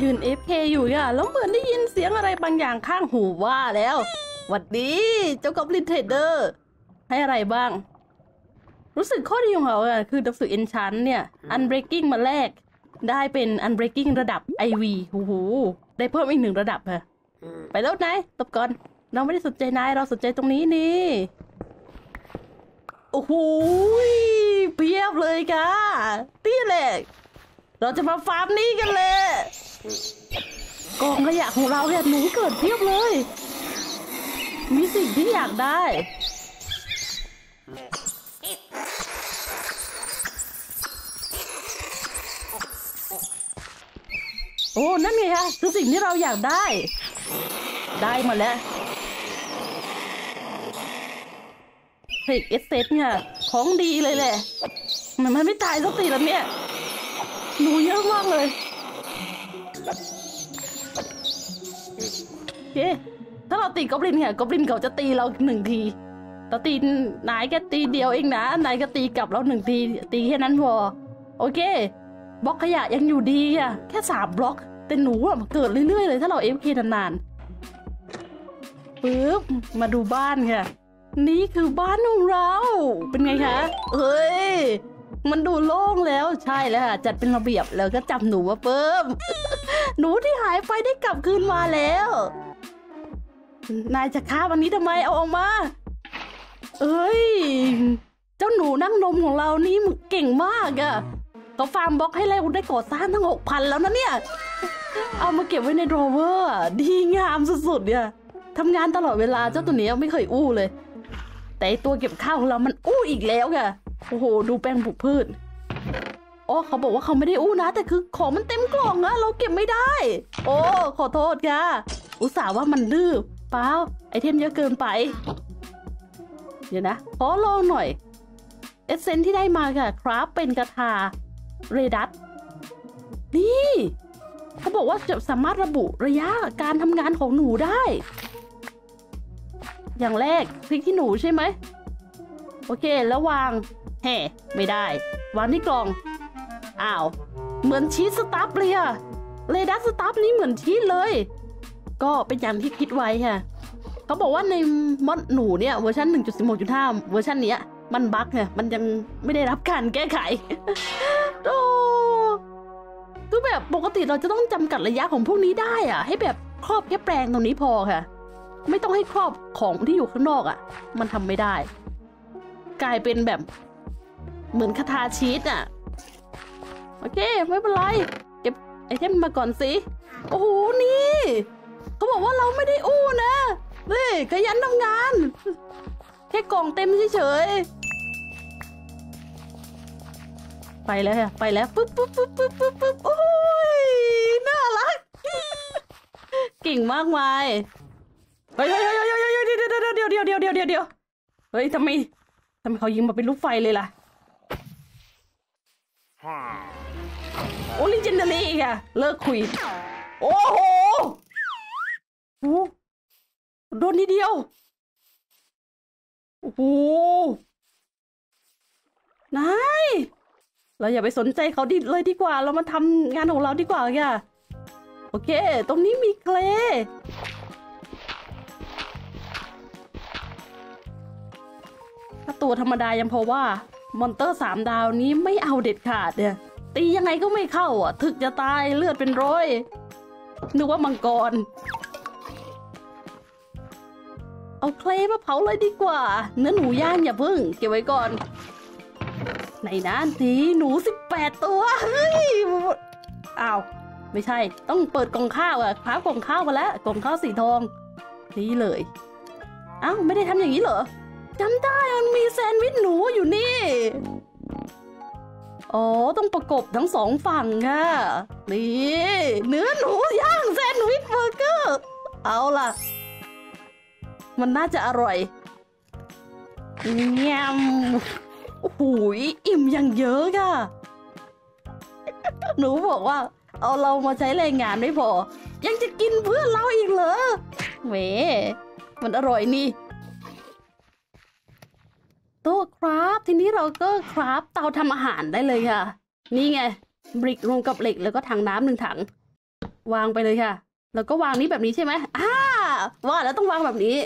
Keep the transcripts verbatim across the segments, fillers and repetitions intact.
ยืน เอฟ เค อยู่อ่ะแล้วเหมือนได้ยินเสียงอะไรบางอย่างข้างหูว่าแล้วหวัดดีเจ้ากอบลินเทรดเดอร์ให้อะไรบ้างรู้สึกข้อดีของเขาอ่ะคือหนังสือเอนชันเนี่ยอันเบรกกิ้งมาแรกได้เป็นอันเบรกกิ้งระดับ ไอ วี โอ้โหได้เพิ่มอีกหนึ่งระดับค่ะไปแล้วนายตบก่อนเราไม่ได้สนใจนายเราสนใจตรงนี้นี่โอ้โหเพียบเลยค่ะตี้แหละเราจะมาฟาร์มนี้กันเลยกองขยะของเราเนี่ยหนูเกิดเพียบเลยมีสิ่งที่อยากได้โอ้นั่นไงคะคือสิ่งที่เราอยากได้ได้มาแล้วเฮ้ยเอสเซทเนี่ยของดีเลยแหละมันมันไม่ตายสักทีแล้วเนี่ยหนูเยอะมากเลยเฮ้ถ้าเราตีกอบลินเนี่ยกอบลินเขาจะตีเราหนึ่งทีแต่ตีนายแค่ตีเดียวเองนะนายก็ตีกลับเราหนึ่งทีตีแค่นั้นพอโอเคบล็อกขยะยังอยู่ดีอ่ะแค่สามบล็อกแต่หนูอ่ะเกิดเรื่อยๆเลยถ้าเราเอฟเคนานๆปึ๊บมาดูบ้านค่ะนี่คือบ้านของเราเป็นไงคะเอ้ยมันดูโล่งแล้วใช่แล้วค่ะจัดเป็นระเบียบแล้วก็จับหนูมาปึ๊บหนูที่หายไปได้กลับคืนมาแล้วนายจะฆ่าวันนี้ทำไมเอาออกมาเอ้ยเจ้าหนูนั่งนมของเรานี่มึงเก่งมากอ่ะเขาฟาร์มบล็อกให้เราได้ก่อสร้างทั้งหกพันแล้วนะเนี่ยเอามาเก็บไว้ในดรอเวอร์ดีงามสุดๆเนี่ยทำงานตลอดเวลาเจ้าตัวนี้ไม่เคยอู้เลยแต่ตัวเก็บข้าวของเรามันอู้อีกแล้วค่ะโอ้โหดูแปลงปลูกพืชอ๋อเขาบอกว่าเขาไม่ได้อู้นะแต่คือของมันเต็มกล่องนะเราเก็บไม่ได้โอ้ขอโทษค่ะอุตส่าห์ว่ามันดื้อเปล่าไอเทมเยอะเกินไปเดี๋ยวนะขอลองหน่อยเอเซนที่ได้มาค่ะครับเป็นกระทาเรดัสนี่เขาบอกว่าจะสามารถระบุระยะการทำงานของหนูได้อย่างแรกคลิกที่หนูใช่ไหมโอเคแล้ววางแห่ไม่ได้วางที่กล่องอ้าวเหมือนชีสสตัฟเลยอะเรดัสสตัฟนี้เหมือนชีสเลยก็เป็นอย่างที่คิดไว้ค่ะเขาบอกว่าในมอดหนูเนี่ยเวอร์ชัน หนึ่งจุดสิบหกจุดห้า เวอร์ชันเนี้ยมันบั๊กไงมันยังไม่ได้รับการแก้ไขโอ้คือแบบปกติเราจะต้องจำกัดระยะของพวกนี้ได้อ่ะให้แบบครอบแค่แปลงตรงนี้พอค่ะไม่ต้องให้ครอบของที่อยู่ข้างนอกอ่ะมันทำไม่ได้กลายเป็นแบบเหมือนคาถาชีสอ่ะโอเคไม่เป็นไรเก็บไอเทมมาก่อนสิโอ้โหนี่เขาบอกว่าเราไม่ได้อู้นะนี่ขยันทำงานแค่กล่องเต็มเฉยๆไปแล้วค่ะไปแล้วปุ๊บปุ๊บปุ๊บปุ๊บปุ๊บปุ๊บโอ้ยน่ารักเก่งมากมายเฮ้ยเฮ้ยเฮ้ยเฮ้ยเฮ้ยเดี๋ยวเดี๋ยวเดี๋ยวเดี๋ยวเดี๋ยวเดี๋ยวเดี๋ยวเดี๋ยวเฮ้ยทำไมทำไมเขายิงมาเป็นลูกไฟเลยล่ะโอ้ลิเจนเดอรี่ค่ะเลิกคุยโอ้โหโดนทีเดียวโอ้โหนายเราอย่าไปสนใจเขาดิเลยดีกว่าเรามาทำงานของเราดีกว่าค่ะโอเคตรงนี้มีเคลถ้าตัวธรรมดายังพอว่ามอนเตอร์สามดาวนี้ไม่เอาเด็ดขาดเนี่ยตียังไงก็ไม่เข้าอ่ะถึกจะตายเลือดเป็นร้อยนึกว่ามังกรเอาเคลมาเผาเลยดีกว่าเนื้อหนูย่างอย่าพึ่งเก็บไว้ก่อนในนั้นสิหนูสิบแปดตัวเฮ้ยอ้าวไม่ใช่ต้องเปิดกล่องข้าวอะคว้ากล่องข้าวมาแล้วกล่องข้าวสีทองนี่เลยอ้าวไม่ได้ทำอย่างนี้เหรอจำได้มันมีแซนด์วิชหนูอยู่นี่อ๋อต้องประกบทั้งสองฝั่งค่ะนี่เนื้อหนูย่างแซนด์วิชเบอร์เกอร์เอาล่ะมันน่าจะอร่อยเงี่ยมโอ้โหอิ่มอย่างเยอะค่ะหนูบอกว่าเอาเรามาใช้แรงงานไม่พอยังจะกินเพื่อนเราอีกเหรอเว้มันอร่อยนี่โต๊ะครับทีนี้เราก็ครับเตาทำอาหารได้เลยค่ะนี่ไงบริกรวมกับเหล็กแล้วก็ถังน้ำหนึ่งถัง วางไปเลยค่ะแล้วก็วางนี้แบบนี้ใช่ไหมอ่าว่าแล้วต้องวางแบบนี้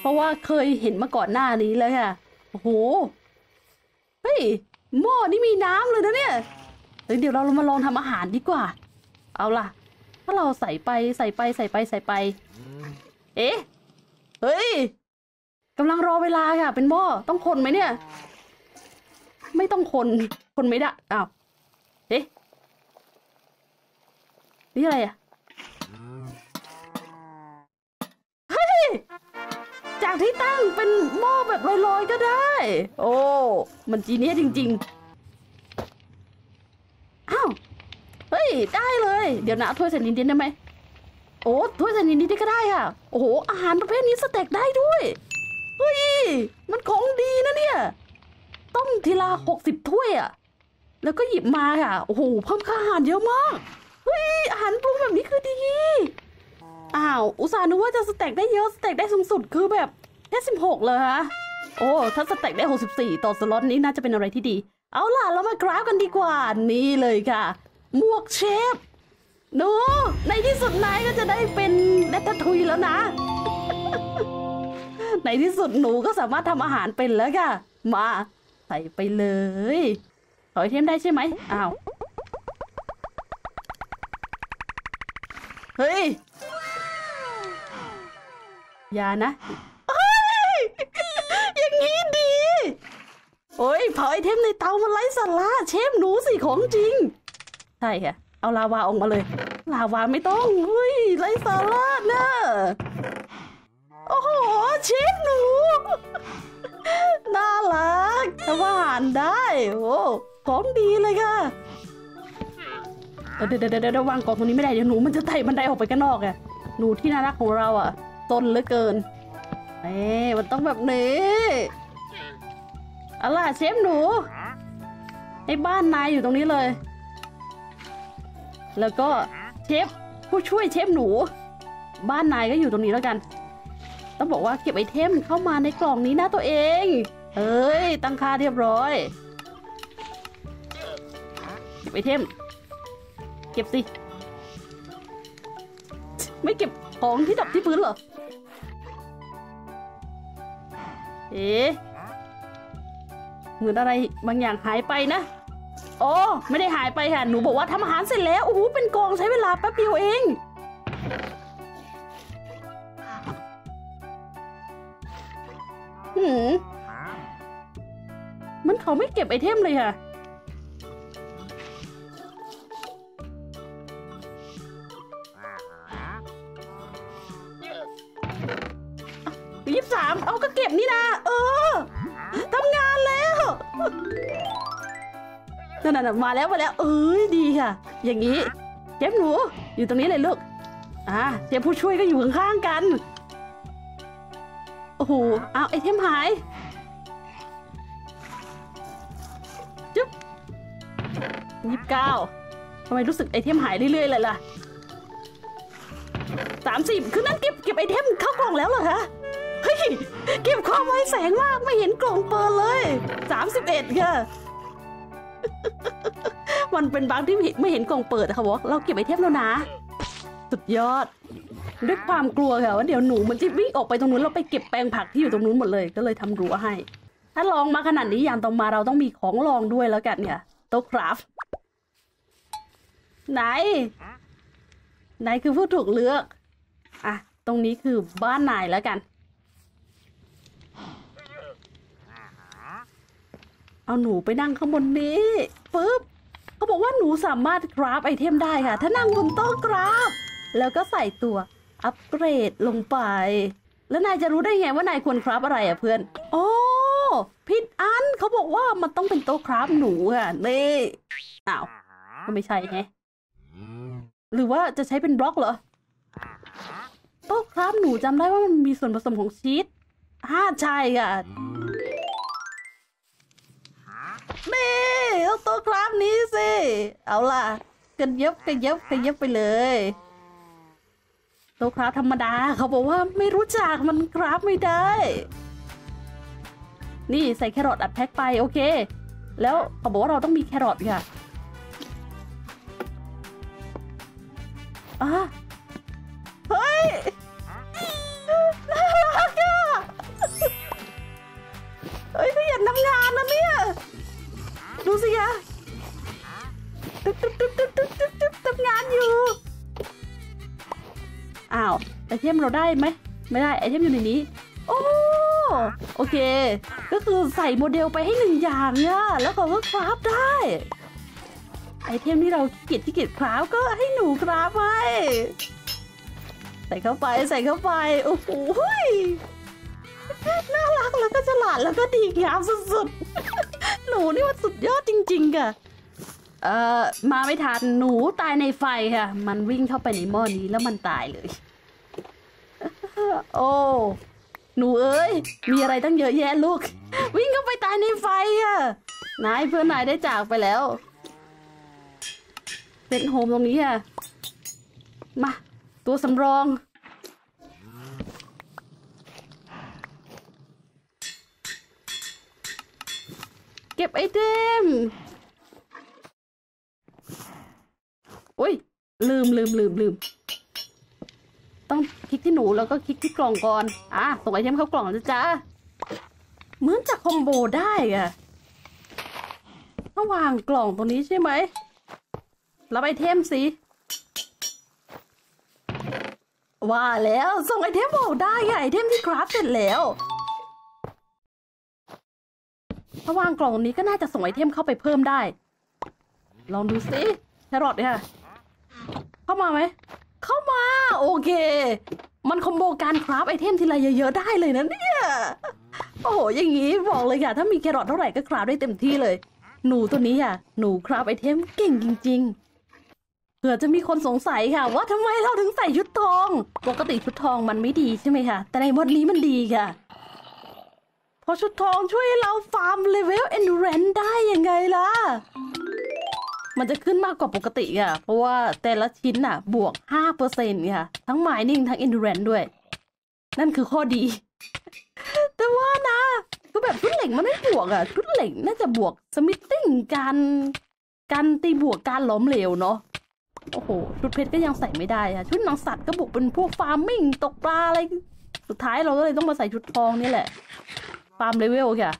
เพราะว่าเคยเห็นมาก่อนหน้านี้เลยค่ะโอ้โหเฮ้ยหม้อนี่มีน้ำเลยนะเนี่ยเดี๋ยวเรามาลองทำอาหารดีกว่าเอาล่ะถ้าเราใส่ไปใส่ไปใส่ไปใส่ไปเอ๊ะเฮ้ยกำลังรอเวลาค่ะเป็นหม้อต้องคนไหมเนี่ยไม่ต้องคนคนไม่ได้อ้าวเอ๊ะนี่อะไรอ่ะเฮ้ยจากที่ตั้งเป็นหม้อแบบลอยๆก็ได้โอ้มันจีเนียสจริงๆอ้าวเฮ้ยได้เลยเดี๋ยวนะถ้วยใส่นิดๆได้ไหมโอ้ถ้วยใส่นิดๆก็ได้ค่ะโอ้โหอาหารประเภทนี้สเต็กได้ด้วยเฮ้ยมันของดีนะเนี่ยต้มทีละหกสิบถ้วยอ่ะแล้วก็หยิบมาค่ะโอ้โหเพิ่มค่าอาหารเยอะมากเฮ้ยอาหารปรุงแบบนี้คือดีอ้าวอุตส่าห์นึกว่าจะสเต็กได้เยอะสเต็กได้สูงสุดคือแบบแค่สิบหกเลยฮะโอ้ถ้าสเต็กได้หกสิบสี่ต่อสล็อตนี้น่าจะเป็นอะไรที่ดีเอาล่ะเรามากราฟกันดีกว่านี่เลยค่ะหมวกเชฟหนูในที่สุดนายก็จะได้เป็นแรตทุยแล้วนะในที่สุดหนูก็สามารถทำอาหารเป็นแล้วค่ะมาใส่ไปเลยขอไอเทมได้ใช่ไหมอ้าวเฮ้ยอย่านะอย่างนี้ดีโอ้ยเผาไอเทมในเตามันไร้สาระเชฟหนูสิของจริงใช่ค่ะเอาลาวาออกมาเลยลาวาไม่ต้องเฮ้ยไร้สาระนะโอ้โหเชฟหนูน่ารักทำอาหารได้โอ้ของดีเลยค่ะเดี๋ยวเดี๋ยวเดี๋ยววางกล่องตรงนี้ไม่ได้เดี๋ยวหนูมันจะไต่บันไดออกไปข้างนอกอ่ะหนูที่น่ารักของเราอ่ะตนเหลือเกินเอ๊ะมันต้องแบบนี้เอาล่ะเชฟหนูไอ้บ้านนายอยู่ตรงนี้เลยแล้วก็เชฟผู้ช่วยเชฟหนูบ้านนายก็อยู่ตรงนี้แล้วกันต้องบอกว่าเก็บไอเทมเข้ามาในกล่องนี้นะตัวเองเอ้ยตั้งค่าเรียบร้อยเก็บไอเทมเก็บสิไม่เก็บของที่ดับที่พื้นเหรอเอ๊ะเหมือนอะไรบางอย่างหายไปนะโอ้ไม่ได้หายไปค่ะหนูบอกว่าทำอาหารเสร็จแล้วโอ้โหเป็นกองใช้เวลาแป๊บเดียวเองมันเขาไม่เก็บไอเทมเลยค่ะยี่สิบสามเอาก็เก็บนี่นะเออทำงานแล้วนั่นๆมาแล้วมาแล้วเอ้ยดีค่ะอย่างนี้เชฟหนูอยู่ตรงนี้เลยลูกอ่ะเชฟผู้ช่วยก็อยู่ข้างๆกันโอ้โหเอาไอเทมหายจุ๊บยี่สิบเก้าทำไมรู้สึกไอเทมหายเรื่อยๆเลยล่ะสามสิบคือนั่นเก็บเก็บไอเทมเข้ากล่องแล้วเหรอคะเฮ้ยเก็บความไว้แสงมากไม่เห็นกล่องเปิดเลยสามสิบเอ็ดค่ะมันเป็นบางที่ไม่เห็นกล่องเปิดค่ะบอกเราเก็บไอเทมแล้วนะสุดยอดด้วยความกลัวค่ะว่าเดี๋ยวหนูมันจะวิ่งออกไปตรงนู้นเราไปเก็บแปลงผักที่อยู่ตรงนู้นหมดเลยก็เลยทำรั้วให้ถ้าลองมาขนาดนี้ยามต่อมาเราต้องมีของลองด้วยแล้วกันเนี่ยโต๊ะคราฟไหนไหนคือผู้ถูกเลือกอ่ะตรงนี้คือบ้านนายแล้วกันเอาหนูไปนั่งข้างบนนี้ปึ๊บเขาบอกว่าหนูสามารถกราฟไอเทมได้ค่ะถ้านั่งบนโต๊ะกราฟแล้วก็ใส่ตัวอัปเกรดลงไปแล้วนายจะรู้ได้ไงว่านายควรคราฟอะไรอ่ะเพื่อนโอ้ผิดอันเขาบอกว่ามันต้องเป็นโต๊ะคราฟหนูค่ะนี่อ้าวก็ไม่ใช่แฮะหรือว่าจะใช้เป็นบล็อกเหรอโต๊ะคราฟหนูจำได้ว่ามันมีส่วนผสมของชีสอ่าใช่ค่ะนี่เอาโต๊ะคราฟนี้สิเอาล่ะกันเย็บกันเย็บกันเย็บไปเลยโต๊ะคราฟธรรมดาเขาบอกว่าไม่รู้จักมันคราฟไม่ได้นี่ใส่แครอทอัดแพ็คไปโอเคแล้วเขาบอกว่าเราต้องมีแครอทค่ะ อ่ะเฮ้ยน่ารักอ่ะเฮ้ยพี่หยัดทำงานนะเนี่ยดูสิยะตึ๊บตึ๊บตึ๊บตึ๊บตึ๊บตึ๊บตึ๊บทำงานอยู่อ้าวไอเทมเราได้ไหมไม่ได้ไอเทมอยู่ในนี้โอ้โอเคก็คือใส่โมเดลไปให้หนึ่งอย่างเนี่ยแล้วเขาก็คราฟได้ไอเทมที่เราขี้เกียจขี้เกียจคราฟก็ให้หนูคราฟไปใส่เข้าไปใส่เข้าไปโอ้โหน่ารักแล้วก็ฉลาดแล้วก็ดีงามสุดๆหนูนี่มันสุดยอดจริงๆค่ะเอ่อมาไม่ทันหนูตายในไฟค่ะมันวิ่งเข้าไปในหม้อนี้แล้วมันตายเลยโอ้หนูเอ้ยมีอะไรตั้งเยอะแยะลูกวิ่งเข้าไปตายในไฟอ่ะนายเพื่อนนายได้จากไปแล้วเป็นโฮมตรงนี้อ่ะมาตัวสำรองเก็บไอเทมโอ้ยลืมลืมลืมลืมต้องคลิกที่หนูแล้วก็คลิกที่กล่องก่อนอ่ะส่งไอเทมเข้ากล่องนะจ๊ะเหมือนจะคอมโบได้อะถ้าวางกล่องตรงนี้ใช่ไหมรับไอเทมสิว่าแล้วส่งไอเทมออกได้ไอเทมที่คราฟเสร็จแล้วถ้าวางกล่องนี้ก็น่าจะส่งไอเทมเข้าไปเพิ่มได้ลองดูสิแครอทเนี่ยเข้ามาไหมเข้ามาโอเคมันคอมโบการคราฟไอเทมทีไรเยอะๆได้เลยนะเนี่ยโอ้โหอย่างงี้บอกเลยค่ะถ้ามีแครอทเท่าไหร่ก็คราฟได้เต็มที่เลยหนูตัวนี้อ่ะหนูคราฟไอเทมเก่งจริงๆเผื่อจะมีคนสงสัยค่ะว่าทำไมเราถึงใส่ชุดทองปกติชุดทองมันไม่ดีใช่ไหมคะแต่ในวันนี้มันดีค่ะเพราะชุดทองช่วยเราฟาร์มเลเวลเอนดูแรนซ์ได้ยังไงล่ะมันจะขึ้นมากกว่าปกติอ่ะเพราะว่าแต่ละชิ้นอ่ะบวก ห้าเปอร์เซ็นต์ ค่ะทั้งไมนิ่งทั้ง endurance ด้วยนั่นคือข้อดีแต่ว่านะก็แบบชุดเหล็กมันไม่บวกอ่ะชุดเหล็กน่าจะบวก smiting การการตีบวกการล้มเหลวเนาะโอ้โหชุดเพชรก็ยังใส่ไม่ได้ค่ะชุดนางสัตว์ก็บวกเป็นพวกฟาร์มมิ่งตกปลาอะไรสุดท้ายเราก็เลยต้องมาใส่ชุดทองนี่แหละฟาร์มเลเวลค่ะ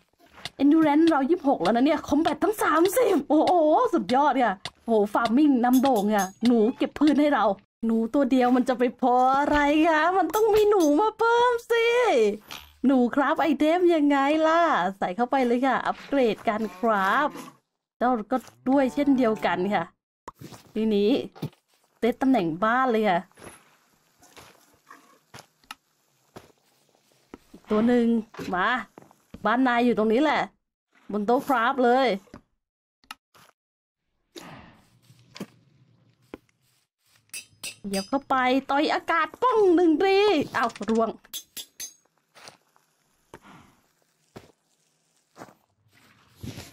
endurance เรายี่สิบหกแล้วนะเนี่ยคอมแบททั้งสามสิบโอ้โหสุดยอดค่ะโอ้โหฟาร์มมิ่งนำโด่งค่ะหนูเก็บพืชให้เราหนูตัวเดียวมันจะไปพออะไรคะมันต้องมีหนูมาเพิ่มสิหนูคราฟไอเทมยังไงล่ะใส่เข้าไปเลยค่ะอัปเกรดการคราฟเจ้าก็ด้วยเช่นเดียวกันค่ะทีนี้เซตตำแหน่งบ้านเลยค่ะตัวหนึ่งมาบ้านนายอยู่ตรงนี้แหละบนโต๊ะคราฟเลยเดี๋ยวเข้าไปต่อยอากาศป้องหนึ่งดีเอาร่วง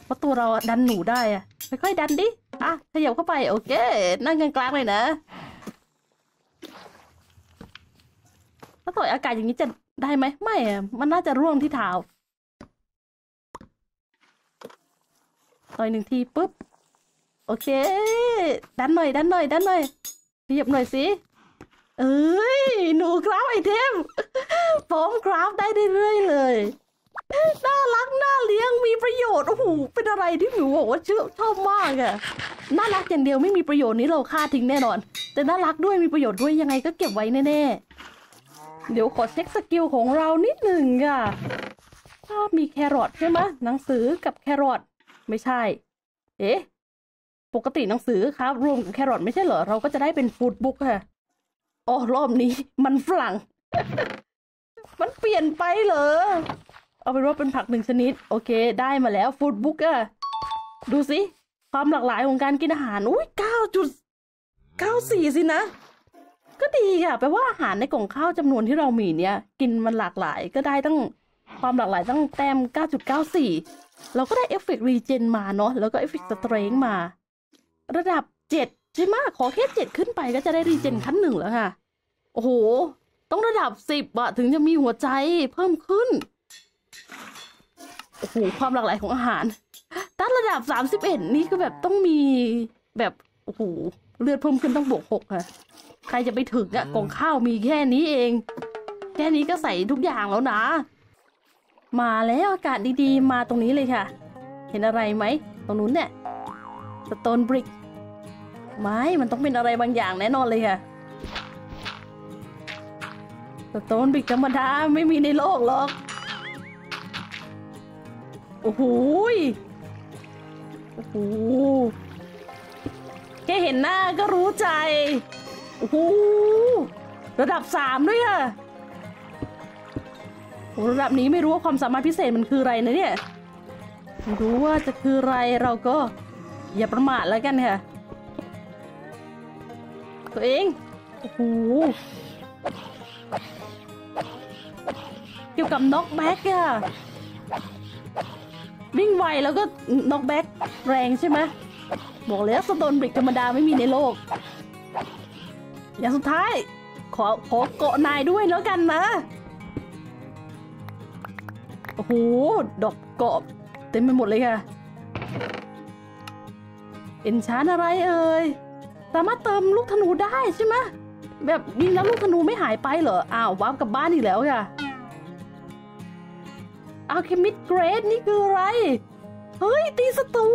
เพราะตัวเราดันหนูได้อะค่อยๆดันดิอ่ะขยับเข้าไปโอเคนั่งกลางๆเลยนะถ้าต่อยอากาศอย่างนี้จะได้ไหมไม่อะมันน่าจะร่วงที่เท้าต่อยหนึ่งทีปุ๊บโอเคดันหน่อยดันหน่อยดันหน่อยหยิบหน่อยสิเอ้ยหนูคราฟไอเทมพร้อมคราฟได้เรื่อยๆเลยน่ารักน่าเลี้ยงมีประโยชน์โอ้โหเป็นอะไรที่หนูบอกว่าชอบมากอะน่ารักอย่างเดียวไม่มีประโยชน์นี้เราฆ่าทิ้งแน่นอนแต่น่ารักด้วยมีประโยชน์ด้วยยังไงก็เก็บไว้แน่ๆเดี๋ยวขอเช็คสกิลของเรานิดหนึ่งค่ะถ้ามีแครอทใช่ไหมหนังสือกับแครอทไม่ใช่เอ๊ะปกติหนังสือครับรวมกับแครอทไม่ใช่เหรอเราก็จะได้เป็นฟูดบุ๊กค่ะอ๋อรอบนี้มันฝรั่ง มันเปลี่ยนไปเหรอเอาเป็นว่าเป็นผักหนึ่งชนิดโอเคได้มาแล้วฟูดบุ๊กอะดูสิความหลากหลายของการกินอาหารอุ้ย เก้าจุดเก้าสี่ สินะก็ดีค่ะแปลว่าอาหารในกล่องข้าวจำนวนที่เรามีเนี่ยกินมันหลากหลายก็ได้ตั้งความหลากหลายตั้งแต้ม เก้าจุดเก้าสี่เราก็ได้เอฟเฟกต์รีเจนมาเนาะแล้วก็เอฟเฟกต์สเตรนท์มาระดับเจ็ดใช่ไหมขอแค่เจ็ดขึ้นไปก็จะได้รีเจนขั้นหนึ่งแล้วค่ะโอ้โหต้องระดับสิบอะถึงจะมีหัวใจเพิ่มขึ้นโอ้โหความหลากหลายของอาหารตั้งระดับสามสิบเอ็ดนี่ก็แบบต้องมีแบบโอ้โหเลือดเพิ่มขึ้นต้องบวกหกค่ะ ใครจะไปถึงอะกล่องข้าวมีแค่นี้เองแค่นี้ก็ใส่ทุกอย่างแล้วนะมาแล้วอากาศดีๆมาตรงนี้เลยค่ะเห็นอะไรไหมตรงนู้นเนี่ยสโตนบริกไม้มันต้องเป็นอะไรบางอย่างแน่นอนเลยค่ะสโตนบริกธรรมดาไม่มีในโลกหรอกโอ้โหโอ้โหแค่เห็นหน้าก็รู้ใจโอ้โหระดับสามด้วยค่ะระดับนี้ไม่รู้ว่าความสามารถพิเศษมันคืออะไรนะเนี่ยไม่รู้ว่าจะคืออะไรเราก็อย่าประมาทแล้วกันค่ะตัวเองโอ้โหเกี่ยวกับน็อกแบ็กอะวิ่งไวแล้วก็น็อกแบ็กแรงใช่ไหมบอกเลยสโตนบริกธรรมดาไม่มีในโลกอย่างสุดท้ายขอขอเกาะนายด้วยแล้วกันนะโอ้โหดอกเกาะเต็มไปหมดเลยค่ะเอ็นชานอะไรเอ่ยสามารถเติมลูกธนูได้ใช่ไหมแบบยิงแล้วลูกธนูไม่หายไปเหรออ้าววาร์ปกลับบ้านอีกแล้วค่ะอัลเคมิสต์เกรดนี่คืออะไรเฮ้ยตีศัตรู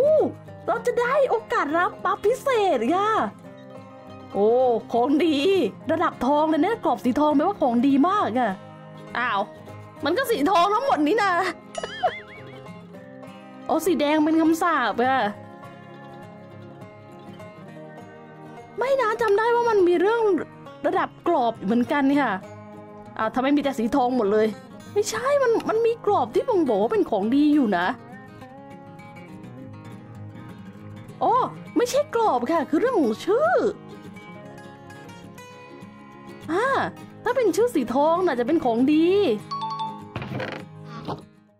เราจะได้โอกาสรับบัฟพิเศษค่ะโอ้ของดีระดับทองเลยเนี่ยกรอบสีทองแปลว่าของดีมากอะอ้าวมันก็สีทองทั้งหมดนี่นะโอ้สีแดงเป็นคำสาปอะไม่นะจำได้ว่ามันมีเรื่องระดับกรอบเหมือนกันนี่ค่ะอ้าวทำไมมีแต่สีทองหมดเลยไม่ใช่มันมันมีกรอบที่บ่งบอกว่าเป็นของดีอยู่นะโอ้ไม่ใช่กรอบค่ะคือเรื่องของชื่ออ่าถ้าเป็นชื่อสีทองน่าจะเป็นของดี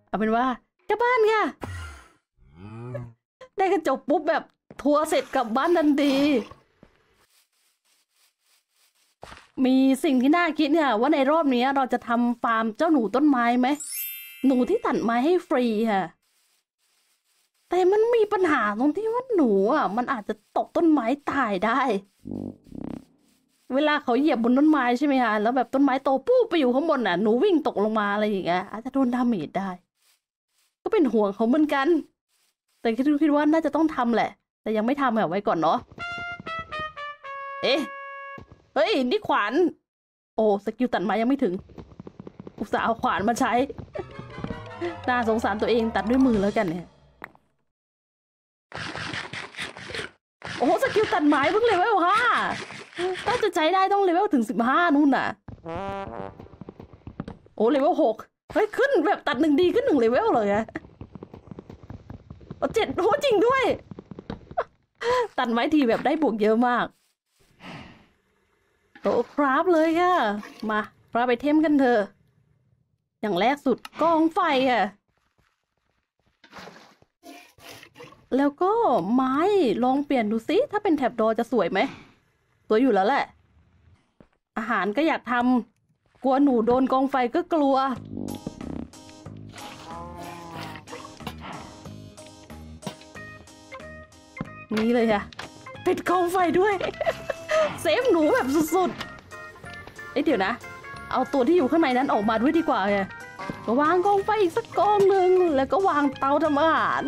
เอาเป็นว่ากลับบ้านค่ะได้กระจกปุ๊บแบบทัวร์เสร็จกลับบ้านทันทีมีสิ่งที่น่าคิดเนี่ยว่าในรอบนี้เราจะทำฟาร์มเจ้าหนูต้นไม้ไหมหนูที่ตัดไม้ให้ฟรีค่ะแต่มันมีปัญหาตรงที่ว่าหนูอ่ะมันอาจจะตกต้นไม้ตายได้เวลาเขาเหยียบบนต้นไม้ใช่ไหมคะแล้วแบบต้นไม้โตปู้ไปอยู่ข้างบนน่ะหนูวิ่งตกลงมาอะไรอย่างเงี้ยอาจจะโดนดาเมจได้ก็เป็นห่วงเขาเหมือนกันแต่คิดคิดว่าน่าจะต้องทำแหละแต่ยังไม่ทำแบบไว้ก่อนเนาะเอ๊ะเฮ้ยนี่ขวานโอ้สกิลตัดไม้ยังไม่ถึงอุตส่าห์เอาขวานมาใช้ น่าสงสารตัวเองตัดด้วยมือแล้วกันเนี่ยโอ้สกิลตัดไม้เพิ่งเลเวลห้าถ้าจะใช้ได้ต้องเลเวลถึงสิบห้านู่นน่ะโอ้เลเวลหกเฮ้ยขึ้นแบบตัดหนึ่งดีขึ้นหนึ่งเลเวลเลยอะเจ็ดโอ้จริงด้วย ตัดไม้ทีแบบได้บวกเยอะมากโตคราฟเลยค่ะมาคราฟไอเทมกันเถอะอย่างแรกสุดกองไฟอ่ะแล้วก็ไม้ลองเปลี่ยนดูซิถ้าเป็นแถบดอจะสวยไหมสวยอยู่แล้วแหละอาหารก็อยากทำกลัวหนูโดนกองไฟก็กลัวนี่เลยค่ะปิดกองไฟด้วยเซฟหนูแบบสุดๆเอ้ยเดี๋ยวนะเอาตัวที่อยู่ข้างในนั้นออกมาด้วยดีกว่าไงวางกองไฟอีกสักกองหนึ่งแล้วก็วางเตาทำอาหาร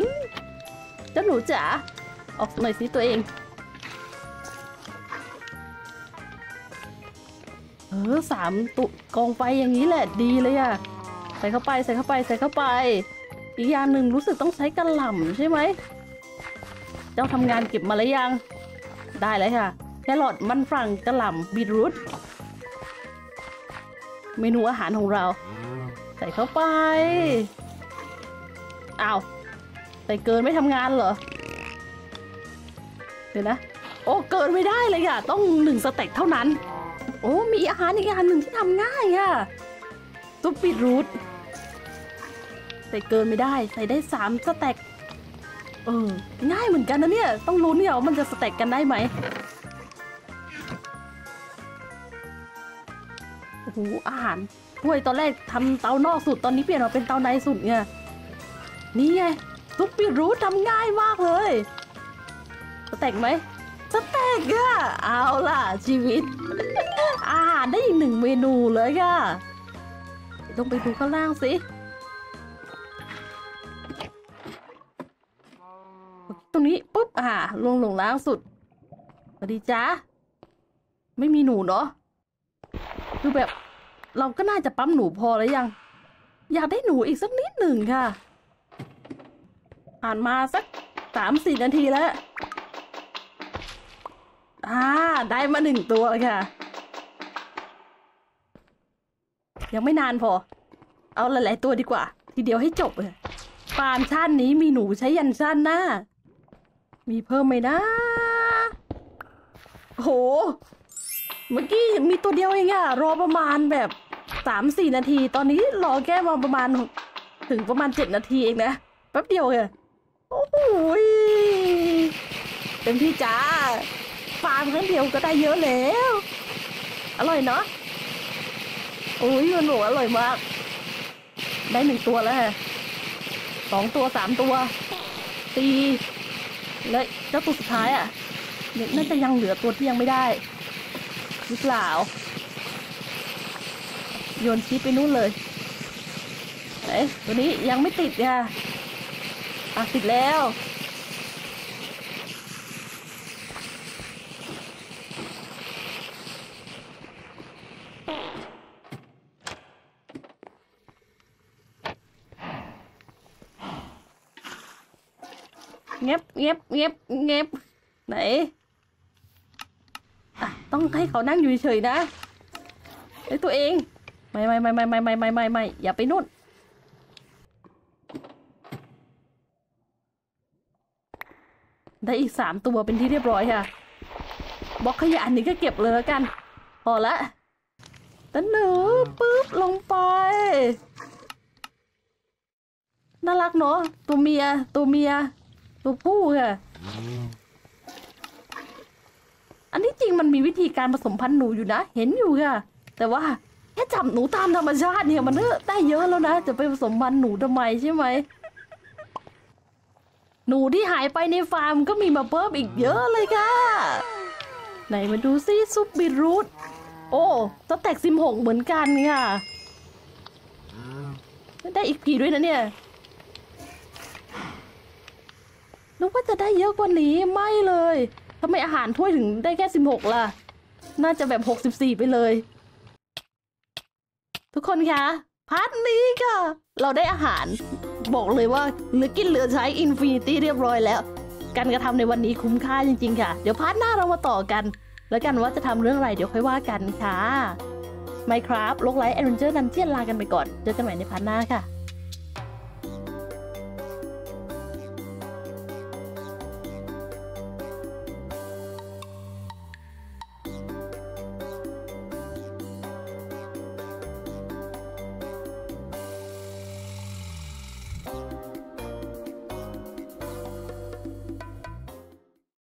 เจ้าหนูจ๋าออกหน่อยสิตัวเองเออสามตุกองไฟอย่างนี้แหละดีเลยอะใส่เข้าไปใส่เข้าไปใส่เข้าไปอีกอย่างหนึ่งรู้สึกต้องใช้กระหล่ำใช่ไหมเจ้าทำงานเก็บมาแล้วยังได้เลยค่ะแครอทมันฝรั่งกระหล่ำบีทรูทเมนูอาหารของเราใส่เข้าไปอ้าวใส่เกินไม่ทำงานเหรอเดี๋ยวนะโอ้เกินไม่ได้เลยค่ะต้องหนึ่งสเต็กเท่านั้นโอ้มีอาหารอีกอาหารหนึ่งที่ทำง่ายค่ะซุปบีทรูทใส่เกินไม่ได้ใส่ได้สามสเต็กเออง่ายเหมือนกันนะเนี่ยต้องลุ้นเนี่ยว่ามันจะสเต็กกันได้ไหมโอ้โหอาหารถ้วยตอนแรกทำเตานอกสุดตอนนี้เปลี่ยนมาเป็นเตาในสุดไงนี่ไงซุปบีทรูททำง่ายมากเลยสเต็กไหมสเต็กอะเอาล่ะชีวิต อาหารได้อีกหนึ่งเมนูเลยค่ะต้องไปดูข้างล่างสิตรงนี้ปุ๊บอ่าลงลงล่างสุดสวัสดีจ้าไม่มีหนูเนาะคือแบบเราก็น่าจะปั๊มหนูพอแล้วยังอยากได้หนูอีกสักนิดหนึ่งค่ะอ่านมาสักสามสี่นาทีแล้วอ่าได้มาหนึ่งตัวเลยค่ะยังไม่นานพอเอาหลายๆตัวดีกว่าทีเดียวให้จบเลยฟาร์มชั้นนี้มีหนูใช้ยันชั้นหน้ามีเพิ่มไหมนะโหเมื่อกี้มีตัวเดียวเองอะรอประมาณแบบสามสี่นาทีตอนนี้รอแก้มาประมาณถึงประมาณเจ็ดนาทีเองนะแป๊บเดียวเลยโอ้โหเต็มที่จ้าฟาร์มครั้งเดียวก็ได้เยอะแล้วอร่อยเนาะโอ้ยมันหนูอร่อยมากได้หนึ่งตัวแล้วสองตัวสามตัวตีและเจ้าตัวสุดท้ายอ่ะน่าจะยังเหลือตัวที่ยังไม่ได้หรือเปล่าโยนชีพไปนู่นเลยเอ๊ะตัวนี้ยังไม่ติดค่ะอ่ะติดแล้วเงียบเงียบเงียบเงียบไหนต้องให้เขานั่งอยู่เฉยๆนะไอ้ตัวเองไม่ไม่ไม่ไม่ไม่ไม่ไม่ไม่อย่าไปนู่นได้อีกสามตัวเป็นที่เรียบร้อยค่ะบล็อกขยะอันนี้ก็เก็บเลยกันพอละตั้นหนูปึ๊บลงไปน่ารักเนาะตัวเมียตัวเมียตัวผู้ค่ะอันนี้จริงมันมีวิธีการผสมพันธุ์หนูอยู่นะเห็นอยู่ค่ะแต่ว่าแค่จับหนูตามธรรมชาติเนี่ยมันได้เยอะแล้วนะจะไปผสมพันธุ์หนูทำไมใช่ไหมหนูที่หายไปในฟาร์มก็มีมาเพิ่มอีกเยอะเลยค่ะไหนมาดูซิซุปบีทรูทโอ้สแต็กสิบหกเหมือนกันค่ะได้อีกผีด้วยนะเนี่ยนึกว่าจะได้เยอะกว่านี้ไม่เลยทำไมอาหารถ้วยถึงได้แค่สิบหกล่ะน่าจะแบบหกสิบสี่ไปเลยทุกคนคะพาร์ทนี้ค่ะเราได้อาหารบอกเลยว่าเหลือกินเหลือใช้อินฟินิตี้เรียบร้อยแล้วการกระทำในวันนี้คุ้มค่าจริงๆค่ะเดี๋ยวพาร์ทหน้าเรามาต่อกันแล้วกันว่าจะทำเรื่องอะไรเดี๋ยวค่อยว่ากันค่ะ Minecraft โลกไร้แอดเวนเจอร์ดันเจี้ยนลากันไปก่อนเจอกันใหม่ในพาร์ทหน้าค่ะ